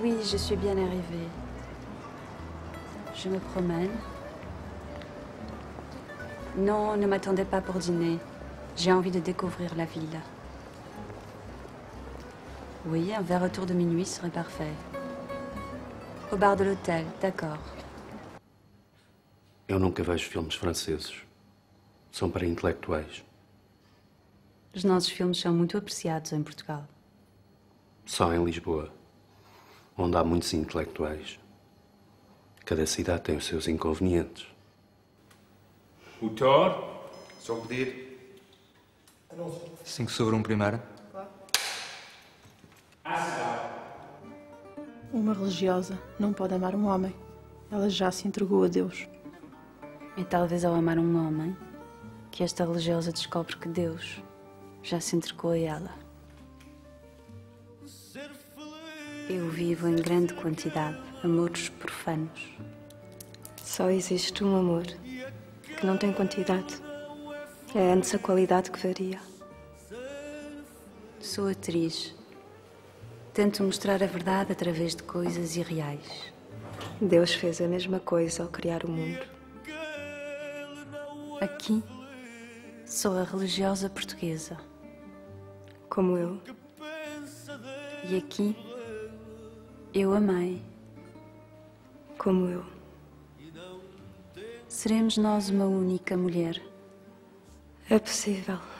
Oui, je suis bien arrivée. Je me promène. Non, ne m'attendez pas pour dîner. J'ai envie de découvrir la ville. Oui, un verre autour de minuit serait parfait. Au bar de l'hôtel, d'accord. Eu nunca vejo filmes franceses. São para intelectuais. Os nossos filmes são muito apreciados em Portugal. Só em Lisboa, onde há muitos intelectuais. Cada cidade tem os seus inconvenientes. Autor, só pedir. Anúncio. 5/1 primeiro. Uma religiosa não pode amar um homem. Ela já se entregou a Deus. E talvez ao amar um homem, que esta religiosa descobre que Deus já se entregou a ela. Eu vivo em grande quantidade amores profanos. Só existe um amor que não tem quantidade. É antes a qualidade que varia. Sou atriz. Tento mostrar a verdade através de coisas irreais. Deus fez a mesma coisa ao criar o mundo. Aqui, sou a religiosa portuguesa. Como eu. E aqui, eu amei. Como eu. Seremos nós uma única mulher? É possível.